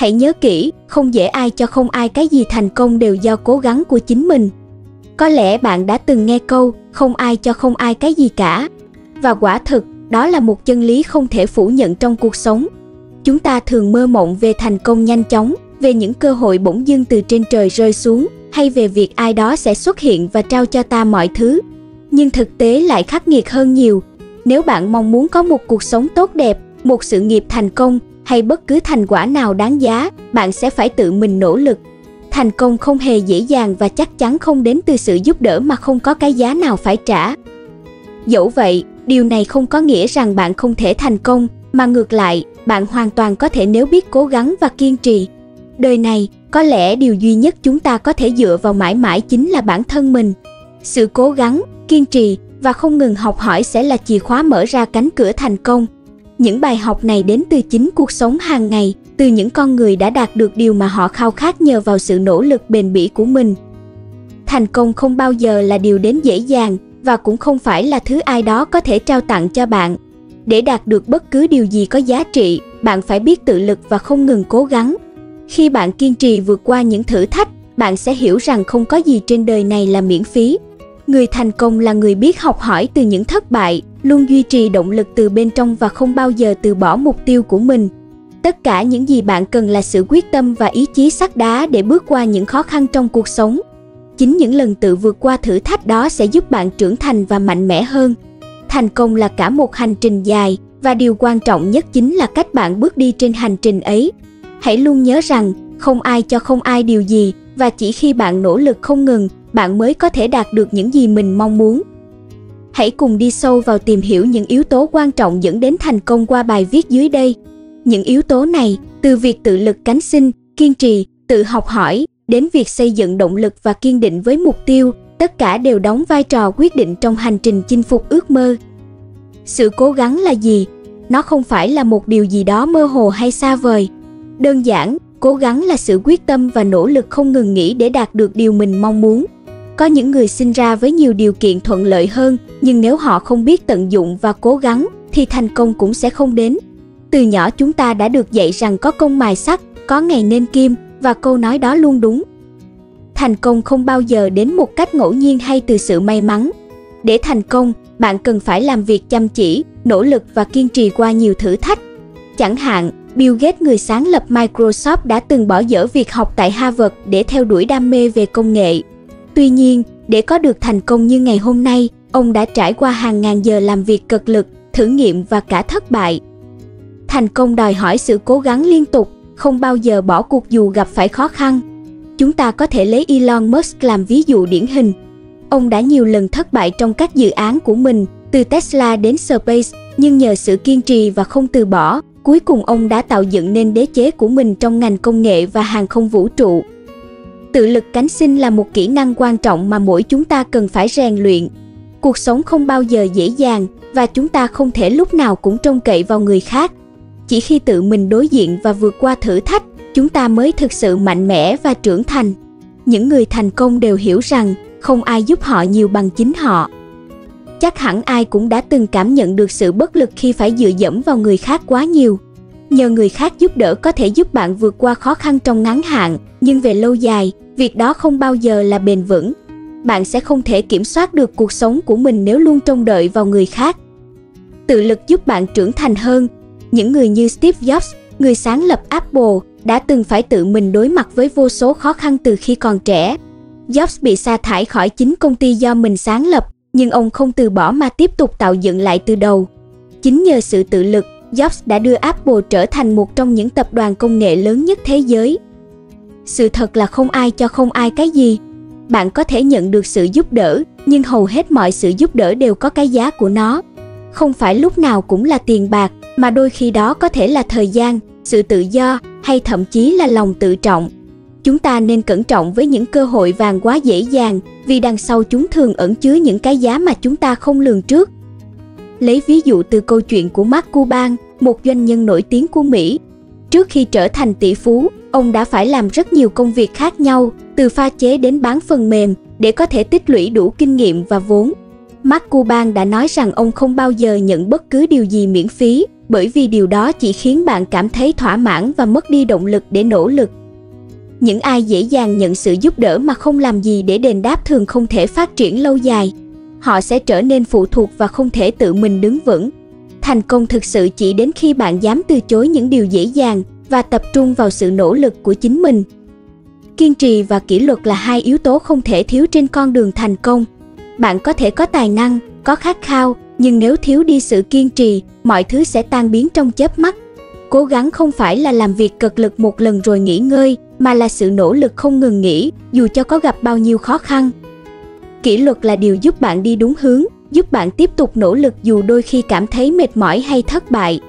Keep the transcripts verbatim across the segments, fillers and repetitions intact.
Hãy nhớ kỹ, không dễ ai cho không ai, cái gì thành công đều do cố gắng của chính mình. Có lẽ bạn đã từng nghe câu, không ai cho không ai cái gì cả. Và quả thực, đó là một chân lý không thể phủ nhận trong cuộc sống. Chúng ta thường mơ mộng về thành công nhanh chóng, về những cơ hội bỗng dưng từ trên trời rơi xuống, hay về việc ai đó sẽ xuất hiện và trao cho ta mọi thứ. Nhưng thực tế lại khắc nghiệt hơn nhiều. Nếu bạn mong muốn có một cuộc sống tốt đẹp, một sự nghiệp thành công, hay bất cứ thành quả nào đáng giá, bạn sẽ phải tự mình nỗ lực. Thành công không hề dễ dàng và chắc chắn không đến từ sự giúp đỡ mà không có cái giá nào phải trả. Dẫu vậy, điều này không có nghĩa rằng bạn không thể thành công, mà ngược lại, bạn hoàn toàn có thể nếu biết cố gắng và kiên trì. Đời này, có lẽ điều duy nhất chúng ta có thể dựa vào mãi mãi chính là bản thân mình. Sự cố gắng, kiên trì và không ngừng học hỏi sẽ là chìa khóa mở ra cánh cửa thành công. Những bài học này đến từ chính cuộc sống hàng ngày, từ những con người đã đạt được điều mà họ khao khát nhờ vào sự nỗ lực bền bỉ của mình. Thành công không bao giờ là điều đến dễ dàng và cũng không phải là thứ ai đó có thể trao tặng cho bạn. Để đạt được bất cứ điều gì có giá trị, bạn phải biết tự lực và không ngừng cố gắng. Khi bạn kiên trì vượt qua những thử thách, bạn sẽ hiểu rằng không có gì trên đời này là miễn phí. Người thành công là người biết học hỏi từ những thất bại, luôn duy trì động lực từ bên trong và không bao giờ từ bỏ mục tiêu của mình. Tất cả những gì bạn cần là sự quyết tâm và ý chí sắt đá để bước qua những khó khăn trong cuộc sống. Chính những lần tự vượt qua thử thách đó sẽ giúp bạn trưởng thành và mạnh mẽ hơn. Thành công là cả một hành trình dài, và điều quan trọng nhất chính là cách bạn bước đi trên hành trình ấy. Hãy luôn nhớ rằng, không ai cho không ai điều gì, và chỉ khi bạn nỗ lực không ngừng, bạn mới có thể đạt được những gì mình mong muốn. Hãy cùng đi sâu vào tìm hiểu những yếu tố quan trọng dẫn đến thành công qua bài viết dưới đây. Những yếu tố này, từ việc tự lực cánh sinh, kiên trì, tự học hỏi, đến việc xây dựng động lực và kiên định với mục tiêu, tất cả đều đóng vai trò quyết định trong hành trình chinh phục ước mơ. Sự cố gắng là gì? Nó không phải là một điều gì đó mơ hồ hay xa vời. Đơn giản, cố gắng là sự quyết tâm và nỗ lực không ngừng nghỉ để đạt được điều mình mong muốn. Có những người sinh ra với nhiều điều kiện thuận lợi hơn, nhưng nếu họ không biết tận dụng và cố gắng, thì thành công cũng sẽ không đến. Từ nhỏ chúng ta đã được dạy rằng có công mài sắt, có ngày nên kim, và câu nói đó luôn đúng. Thành công không bao giờ đến một cách ngẫu nhiên hay từ sự may mắn. Để thành công, bạn cần phải làm việc chăm chỉ, nỗ lực và kiên trì qua nhiều thử thách. Chẳng hạn, Bill Gates, người sáng lập Microsoft, đã từng bỏ dở việc học tại Harvard để theo đuổi đam mê về công nghệ. Tuy nhiên, để có được thành công như ngày hôm nay, ông đã trải qua hàng ngàn giờ làm việc cật lực, thử nghiệm và cả thất bại. Thành công đòi hỏi sự cố gắng liên tục, không bao giờ bỏ cuộc dù gặp phải khó khăn. Chúng ta có thể lấy Elon Musk làm ví dụ điển hình. Ông đã nhiều lần thất bại trong các dự án của mình, từ Tesla đến SpaceX, nhưng nhờ sự kiên trì và không từ bỏ, cuối cùng ông đã tạo dựng nên đế chế của mình trong ngành công nghệ và hàng không vũ trụ. Tự lực cánh sinh là một kỹ năng quan trọng mà mỗi chúng ta cần phải rèn luyện. Cuộc sống không bao giờ dễ dàng và chúng ta không thể lúc nào cũng trông cậy vào người khác. Chỉ khi tự mình đối diện và vượt qua thử thách, chúng ta mới thực sự mạnh mẽ và trưởng thành. Những người thành công đều hiểu rằng không ai giúp họ nhiều bằng chính họ. Chắc hẳn ai cũng đã từng cảm nhận được sự bất lực khi phải dựa dẫm vào người khác quá nhiều. Nhờ người khác giúp đỡ có thể giúp bạn vượt qua khó khăn trong ngắn hạn, nhưng về lâu dài, việc đó không bao giờ là bền vững. Bạn sẽ không thể kiểm soát được cuộc sống của mình nếu luôn trông đợi vào người khác. Tự lực giúp bạn trưởng thành hơn. Những người như Steve Jobs, người sáng lập Apple, đã từng phải tự mình đối mặt với vô số khó khăn từ khi còn trẻ. Jobs bị sa thải khỏi chính công ty do mình sáng lập, nhưng ông không từ bỏ mà tiếp tục tạo dựng lại từ đầu. Chính nhờ sự tự lực, Jobs đã đưa Apple trở thành một trong những tập đoàn công nghệ lớn nhất thế giới. Sự thật là không ai cho không ai cái gì. Bạn có thể nhận được sự giúp đỡ, nhưng hầu hết mọi sự giúp đỡ đều có cái giá của nó. Không phải lúc nào cũng là tiền bạc, mà đôi khi đó có thể là thời gian, sự tự do, hay thậm chí là lòng tự trọng. Chúng ta nên cẩn trọng với những cơ hội vàng quá dễ dàng, vì đằng sau chúng thường ẩn chứa những cái giá mà chúng ta không lường trước. Lấy ví dụ từ câu chuyện của Mark Cuban, một doanh nhân nổi tiếng của Mỹ. Trước khi trở thành tỷ phú, ông đã phải làm rất nhiều công việc khác nhau, từ pha chế đến bán phần mềm, để có thể tích lũy đủ kinh nghiệm và vốn. Mark Cuban đã nói rằng ông không bao giờ nhận bất cứ điều gì miễn phí, bởi vì điều đó chỉ khiến bạn cảm thấy thỏa mãn và mất đi động lực để nỗ lực. Những ai dễ dàng nhận sự giúp đỡ mà không làm gì để đền đáp thường không thể phát triển lâu dài. Họ sẽ trở nên phụ thuộc và không thể tự mình đứng vững. Thành công thực sự chỉ đến khi bạn dám từ chối những điều dễ dàng và tập trung vào sự nỗ lực của chính mình. Kiên trì và kỷ luật là hai yếu tố không thể thiếu trên con đường thành công. Bạn có thể có tài năng, có khát khao, nhưng nếu thiếu đi sự kiên trì, mọi thứ sẽ tan biến trong chớp mắt. Cố gắng không phải là làm việc cật lực một lần rồi nghỉ ngơi, mà là sự nỗ lực không ngừng nghỉ, dù cho có gặp bao nhiêu khó khăn. Kỷ luật là điều giúp bạn đi đúng hướng, giúp bạn tiếp tục nỗ lực dù đôi khi cảm thấy mệt mỏi hay thất bại.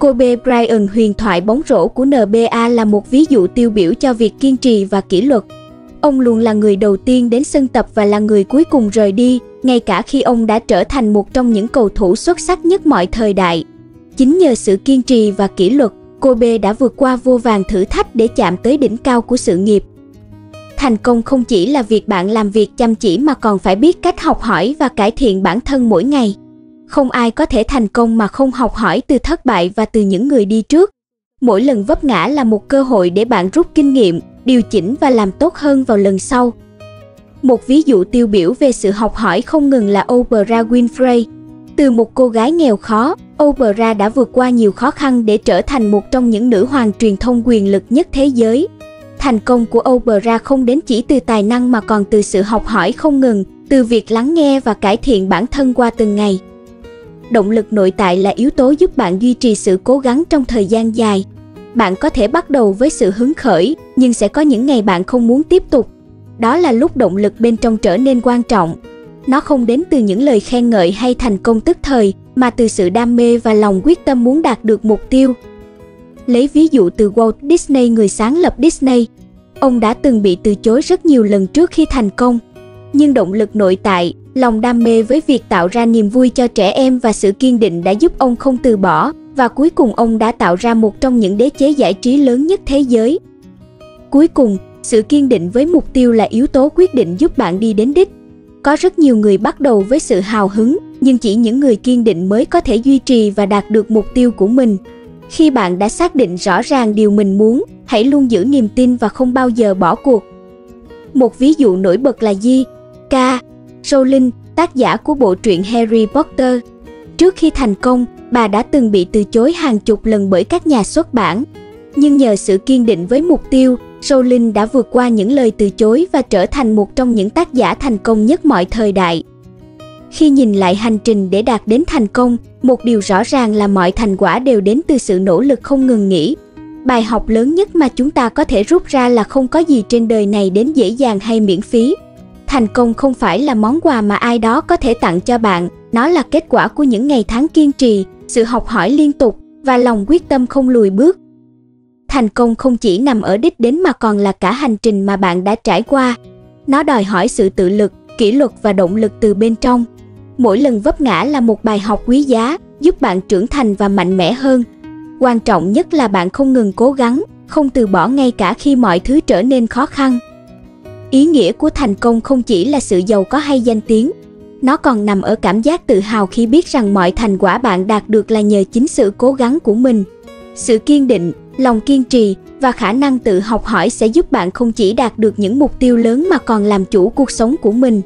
Kobe Bryant, huyền thoại bóng rổ của N B A, là một ví dụ tiêu biểu cho việc kiên trì và kỷ luật. Ông luôn là người đầu tiên đến sân tập và là người cuối cùng rời đi, ngay cả khi ông đã trở thành một trong những cầu thủ xuất sắc nhất mọi thời đại. Chính nhờ sự kiên trì và kỷ luật, Kobe đã vượt qua vô vàn thử thách để chạm tới đỉnh cao của sự nghiệp. Thành công không chỉ là việc bạn làm việc chăm chỉ mà còn phải biết cách học hỏi và cải thiện bản thân mỗi ngày. Không ai có thể thành công mà không học hỏi từ thất bại và từ những người đi trước. Mỗi lần vấp ngã là một cơ hội để bạn rút kinh nghiệm, điều chỉnh và làm tốt hơn vào lần sau. Một ví dụ tiêu biểu về sự học hỏi không ngừng là Oprah Winfrey. Từ một cô gái nghèo khó, Oprah đã vượt qua nhiều khó khăn để trở thành một trong những nữ hoàng truyền thông quyền lực nhất thế giới. Thành công của Oprah không đến chỉ từ tài năng mà còn từ sự học hỏi không ngừng, từ việc lắng nghe và cải thiện bản thân qua từng ngày. Động lực nội tại là yếu tố giúp bạn duy trì sự cố gắng trong thời gian dài. Bạn có thể bắt đầu với sự hứng khởi, nhưng sẽ có những ngày bạn không muốn tiếp tục. Đó là lúc động lực bên trong trở nên quan trọng. Nó không đến từ những lời khen ngợi hay thành công tức thời, mà từ sự đam mê và lòng quyết tâm muốn đạt được mục tiêu. Lấy ví dụ từ Walt Disney, người sáng lập Disney. Ông đã từng bị từ chối rất nhiều lần trước khi thành công. Nhưng động lực nội tại, lòng đam mê với việc tạo ra niềm vui cho trẻ em và sự kiên định đã giúp ông không từ bỏ, và cuối cùng ông đã tạo ra một trong những đế chế giải trí lớn nhất thế giới. Cuối cùng, sự kiên định với mục tiêu là yếu tố quyết định giúp bạn đi đến đích. Có rất nhiều người bắt đầu với sự hào hứng, nhưng chỉ những người kiên định mới có thể duy trì và đạt được mục tiêu của mình. Khi bạn đã xác định rõ ràng điều mình muốn, hãy luôn giữ niềm tin và không bao giờ bỏ cuộc. Một ví dụ nổi bật là J K Rowling, tác giả của bộ truyện Harry Potter. Trước khi thành công, bà đã từng bị từ chối hàng chục lần bởi các nhà xuất bản. Nhưng nhờ sự kiên định với mục tiêu, Rowling đã vượt qua những lời từ chối và trở thành một trong những tác giả thành công nhất mọi thời đại. Khi nhìn lại hành trình để đạt đến thành công, một điều rõ ràng là mọi thành quả đều đến từ sự nỗ lực không ngừng nghỉ. Bài học lớn nhất mà chúng ta có thể rút ra là không có gì trên đời này đến dễ dàng hay miễn phí. Thành công không phải là món quà mà ai đó có thể tặng cho bạn, nó là kết quả của những ngày tháng kiên trì, sự học hỏi liên tục và lòng quyết tâm không lùi bước. Thành công không chỉ nằm ở đích đến mà còn là cả hành trình mà bạn đã trải qua. Nó đòi hỏi sự tự lực, kỷ luật và động lực từ bên trong. Mỗi lần vấp ngã là một bài học quý giá, giúp bạn trưởng thành và mạnh mẽ hơn. Quan trọng nhất là bạn không ngừng cố gắng, không từ bỏ ngay cả khi mọi thứ trở nên khó khăn. Ý nghĩa của thành công không chỉ là sự giàu có hay danh tiếng. Nó còn nằm ở cảm giác tự hào khi biết rằng mọi thành quả bạn đạt được là nhờ chính sự cố gắng của mình. Sự kiên định, lòng kiên trì và khả năng tự học hỏi sẽ giúp bạn không chỉ đạt được những mục tiêu lớn mà còn làm chủ cuộc sống của mình.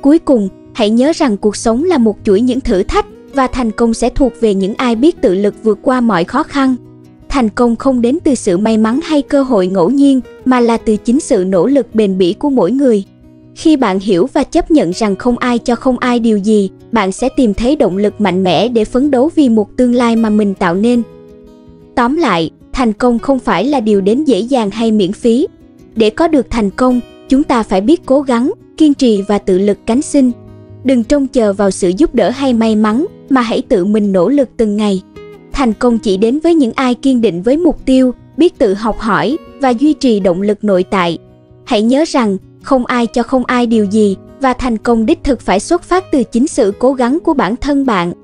Cuối cùng, hãy nhớ rằng cuộc sống là một chuỗi những thử thách và thành công sẽ thuộc về những ai biết tự lực vượt qua mọi khó khăn. Thành công không đến từ sự may mắn hay cơ hội ngẫu nhiên, mà là từ chính sự nỗ lực bền bỉ của mỗi người. Khi bạn hiểu và chấp nhận rằng không ai cho không ai điều gì, bạn sẽ tìm thấy động lực mạnh mẽ để phấn đấu vì một tương lai mà mình tạo nên. Tóm lại, thành công không phải là điều đến dễ dàng hay miễn phí. Để có được thành công, chúng ta phải biết cố gắng, kiên trì và tự lực cánh sinh. Đừng trông chờ vào sự giúp đỡ hay may mắn, mà hãy tự mình nỗ lực từng ngày. Thành công chỉ đến với những ai kiên định với mục tiêu, biết tự học hỏi và duy trì động lực nội tại. Hãy nhớ rằng, không ai cho không ai điều gì và thành công đích thực phải xuất phát từ chính sự cố gắng của bản thân bạn.